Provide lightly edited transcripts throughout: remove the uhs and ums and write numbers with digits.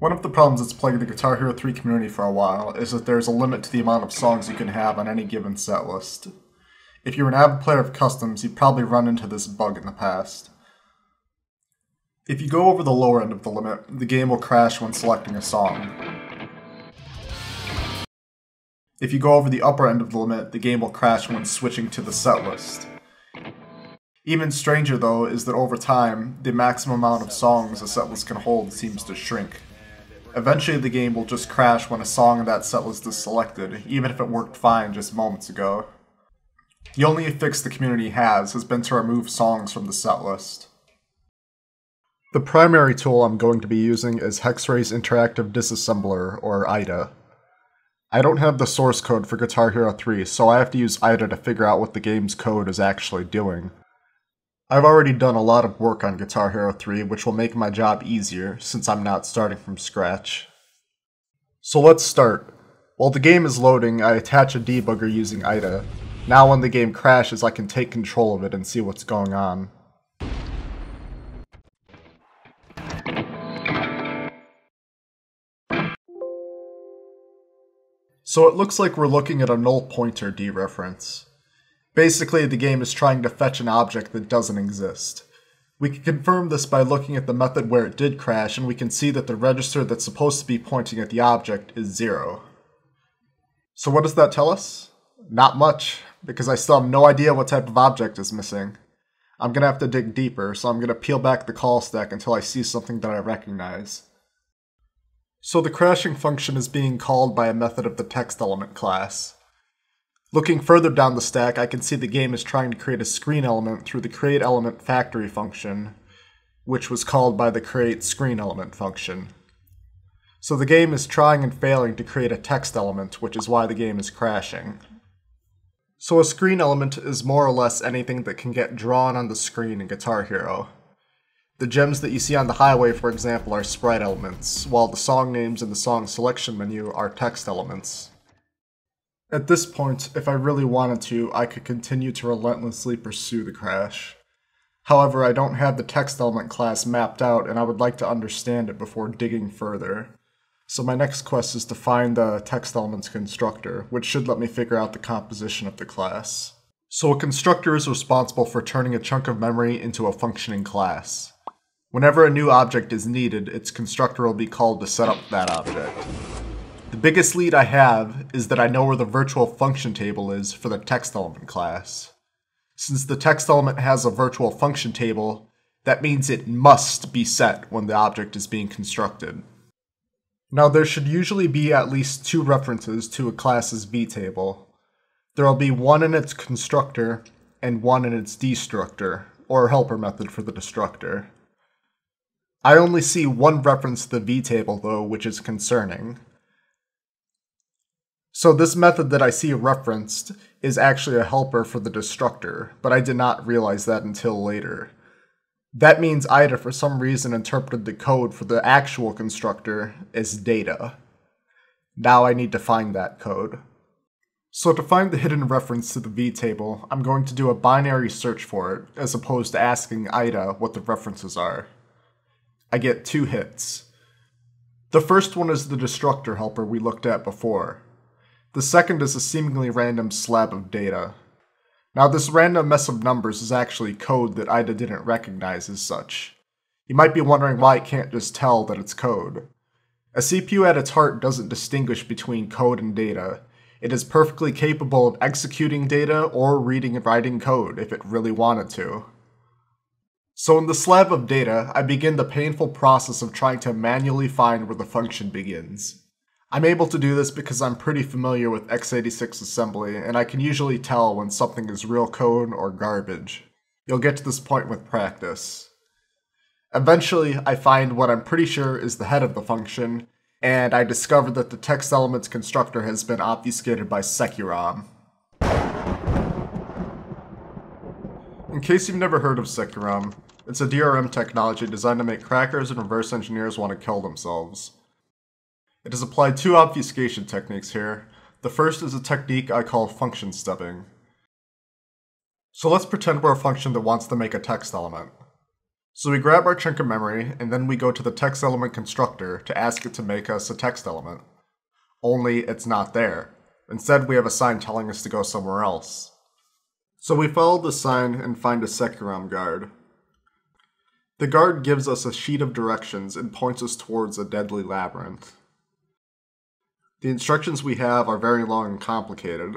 One of the problems that's plagued the Guitar Hero 3 community for a while is that there's a limit to the amount of songs you can have on any given setlist. If you're an avid player of customs, you'd probably run into this bug in the past. If you go over the lower end of the limit, the game will crash when selecting a song. If you go over the upper end of the limit, the game will crash when switching to the setlist. Even stranger though is that over time, the maximum amount of songs a setlist can hold seems to shrink. Eventually the game will just crash when a song in that setlist is selected, even if it worked fine just moments ago. The only fix the community has been to remove songs from the setlist. The primary tool I'm going to be using is Hex-Rays Interactive Disassembler, or IDA. I don't have the source code for Guitar Hero 3, so I have to use IDA to figure out what the game's code is actually doing. I've already done a lot of work on Guitar Hero 3, which will make my job easier, since I'm not starting from scratch. So let's start. While the game is loading, I attach a debugger using IDA. Now when the game crashes, I can take control of it and see what's going on. So it looks like we're looking at a null pointer dereference. Basically, the game is trying to fetch an object that doesn't exist. We can confirm this by looking at the method where it did crash, and we can see that the register that's supposed to be pointing at the object is 0. So what does that tell us? Not much, because I still have no idea what type of object is missing. I'm going to have to dig deeper, so I'm going to peel back the call stack until I see something that I recognize. So the crashing function is being called by a method of the TextElement class. Looking further down the stack, I can see the game is trying to create a screen element through the createElement factory function, which was called by the createScreenElement function. So the game is trying and failing to create a text element, which is why the game is crashing. So a screen element is more or less anything that can get drawn on the screen in Guitar Hero. The gems that you see on the highway, for example, are sprite elements, while the song names in the song selection menu are text elements. At this point, if I really wanted to, I could continue to relentlessly pursue the crash. However, I don't have the text element class mapped out, and I would like to understand it before digging further. So my next quest is to find the text elements constructor, which should let me figure out the composition of the class. So a constructor is responsible for turning a chunk of memory into a functioning class. Whenever a new object is needed, its constructor will be called to set up that object. The biggest lead I have is that I know where the virtual function table is for the TextElement class. Since the TextElement has a virtual function table, that means it must be set when the object is being constructed. Now there should usually be at least 2 references to a class's vtable. There will be one in its constructor and one in its destructor, or helper method for the destructor. I only see one reference to the vtable though, which is concerning. So this method that I see referenced is actually a helper for the destructor, but I did not realize that until later. That means IDA for some reason interpreted the code for the actual constructor as data. Now I need to find that code. So to find the hidden reference to the vtable, I'm going to do a binary search for it, as opposed to asking IDA what the references are. I get 2 hits. The first one is the destructor helper we looked at before. The second is a seemingly random slab of data. Now this random mess of numbers is actually code that IDA didn't recognize as such. You might be wondering why it can't just tell that it's code. A CPU at its heart doesn't distinguish between code and data. It is perfectly capable of executing data or reading and writing code if it really wanted to. So in the slab of data, I begin the painful process of trying to manually find where the function begins. I'm able to do this because I'm pretty familiar with x86 assembly, and I can usually tell when something is real code or garbage. You'll get to this point with practice. Eventually, I find what I'm pretty sure is the head of the function, and I discover that the TextElement's constructor has been obfuscated by SecuROM. In case you've never heard of SecuROM, it's a DRM technology designed to make crackers and reverse engineers want to kill themselves. It has applied 2 obfuscation techniques here. The first is a technique I call function stubbing. So let's pretend we're a function that wants to make a text element. So we grab our chunk of memory, and then we go to the text element constructor to ask it to make us a text element. Only it's not there. Instead, we have a sign telling us to go somewhere else. So we follow the sign and find a SecuROM guard. The guard gives us a sheet of directions and points us towards a deadly labyrinth. The instructions we have are very long and complicated.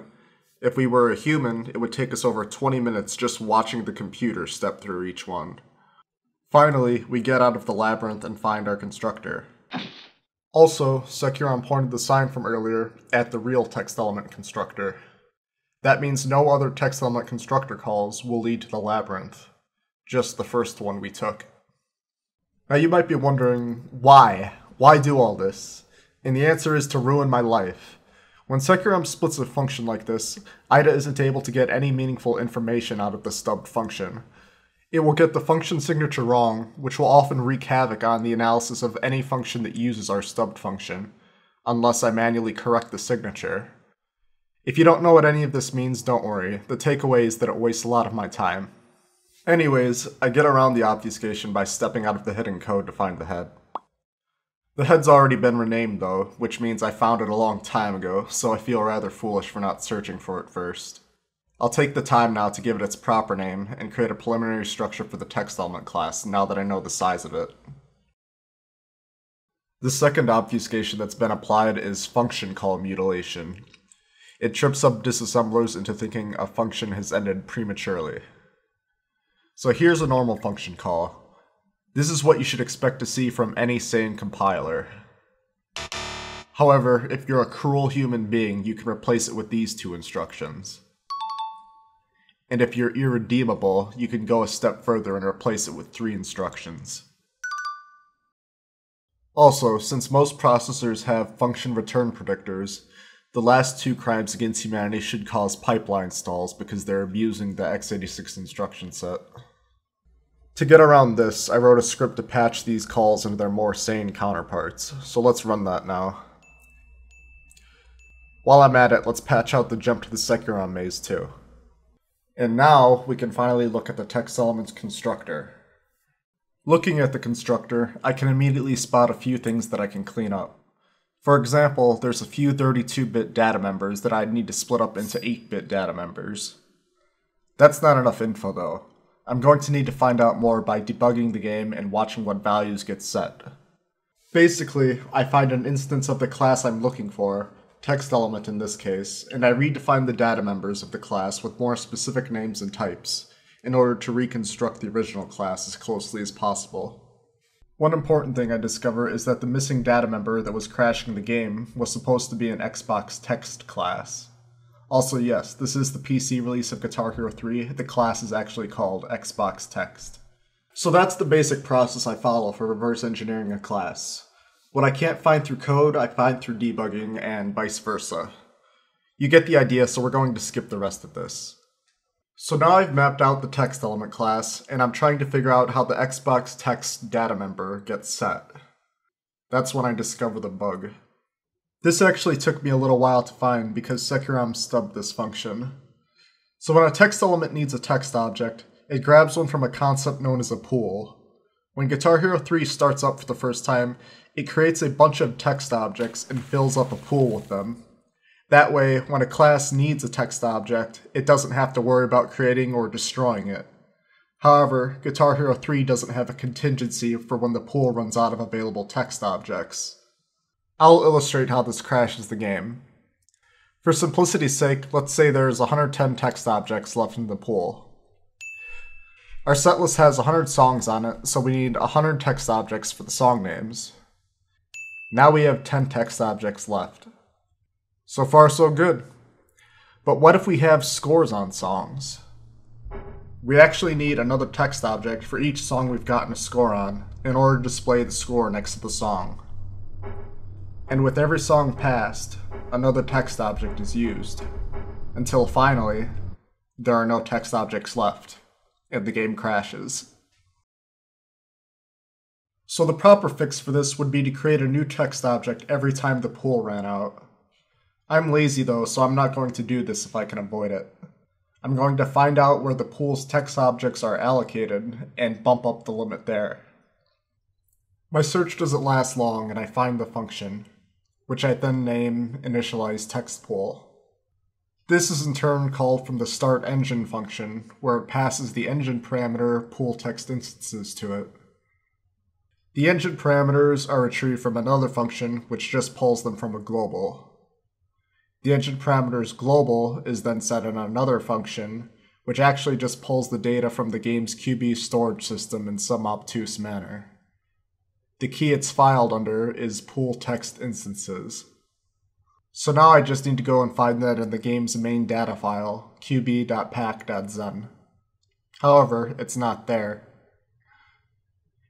If we were a human, it would take us over 20 minutes just watching the computer step through each one. Finally, we get out of the labyrinth and find our constructor. Also, SecuROM pointed the sign from earlier at the real text element constructor. That means no other text element constructor calls will lead to the labyrinth, just the first one we took. Now you might be wondering, why? Why do all this? And the answer is to ruin my life. When SecuROM splits a function like this, IDA isn't able to get any meaningful information out of the stubbed function. It will get the function signature wrong, which will often wreak havoc on the analysis of any function that uses our stubbed function, unless I manually correct the signature. If you don't know what any of this means, don't worry. The takeaway is that it wastes a lot of my time. Anyways, I get around the obfuscation by stepping out of the hidden code to find the head. The head's already been renamed though, which means I found it a long time ago, so I feel rather foolish for not searching for it first. I'll take the time now to give it its proper name and create a preliminary structure for the text element class now that I know the size of it. The second obfuscation that's been applied is function call mutilation. It trips up disassemblers into thinking a function has ended prematurely. So here's a normal function call. This is what you should expect to see from any sane compiler. However, if you're a cruel human being, you can replace it with these two instructions. And if you're irredeemable, you can go a step further and replace it with three instructions. Also, since most processors have function return predictors, the last two crimes against humanity should cause pipeline stalls because they're abusing the x86 instruction set. To get around this, I wrote a script to patch these calls into their more sane counterparts, so let's run that now. While I'm at it, let's patch out the jump to the SecuROM maze too. And now, we can finally look at the text element's constructor. Looking at the constructor, I can immediately spot a few things that I can clean up. For example, there's a few 32-bit data members that I'd need to split up into 8-bit data members. That's not enough info though. I'm going to need to find out more by debugging the game and watching what values get set. Basically, I find an instance of the class I'm looking for, text element in this case, and I redefine the data members of the class with more specific names and types, in order to reconstruct the original class as closely as possible. One important thing I discover is that the missing data member that was crashing the game was supposed to be an XboxText class. Also yes, this is the PC release of Guitar Hero 3, the class is actually called XboxText. So that's the basic process I follow for reverse engineering a class. What I can't find through code, I find through debugging, and vice versa. You get the idea, so we're going to skip the rest of this. So now I've mapped out the text element class, and I'm trying to figure out how the XboxText data member gets set. That's when I discover the bug. This actually took me a little while to find because SecuROM stubbed this function. So when a text element needs a text object, it grabs one from a concept known as a pool. When Guitar Hero 3 starts up for the first time, it creates a bunch of text objects and fills up a pool with them. That way, when a class needs a text object, it doesn't have to worry about creating or destroying it. However, Guitar Hero 3 doesn't have a contingency for when the pool runs out of available text objects. I'll illustrate how this crashes the game. For simplicity's sake, let's say there's 110 text objects left in the pool. Our setlist has 100 songs on it, so we need 100 text objects for the song names. Now we have 10 text objects left. So far so good. But what if we have scores on songs? We actually need another text object for each song we've gotten a score on in order to display the score next to the song. And with every song passed, another text object is used. Until finally, there are no text objects left. And the game crashes. So the proper fix for this would be to create a new text object every time the pool ran out. I'm lazy though, so I'm not going to do this if I can avoid it. I'm going to find out where the pool's text objects are allocated and bump up the limit there. My search doesn't last long and I find the function, which I then name initializeTextPool. This is in turn called from the startEngine function, where it passes the engine parameter poolText instances to it. The engine parameters are retrieved from another function, which just pulls them from a global. The engine parameters global is then set in another function, which actually just pulls the data from the game's QB storage system in some obtuse manner. The key it's filed under is poolText instances. So now I just need to go and find that in the game's main data file, qb.pack.zen. However, it's not there.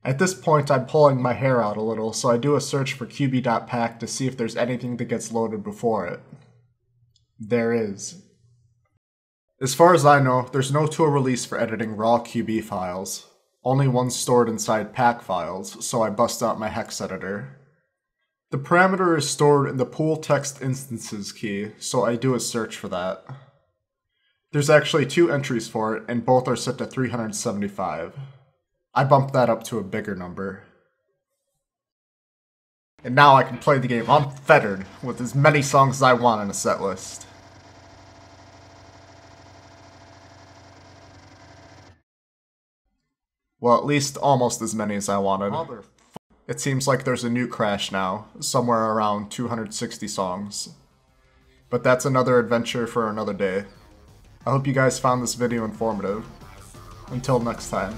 At this point, I'm pulling my hair out a little, so I do a search for qb.pack to see if there's anything that gets loaded before it. There is. As far as I know, there's no tool release for editing raw QB files, only ones stored inside pack files, so I bust out my hex editor. The parameter is stored in the pool text instances key, so I do a search for that. There's actually two entries for it, and both are set to 375. I bumped that up to a bigger number. And now I can play the game unfettered with as many songs as I want in a setlist. Well, at least almost as many as I wanted. It seems like there's a new crash now, somewhere around 260 songs. But that's another adventure for another day. I hope you guys found this video informative. Until next time.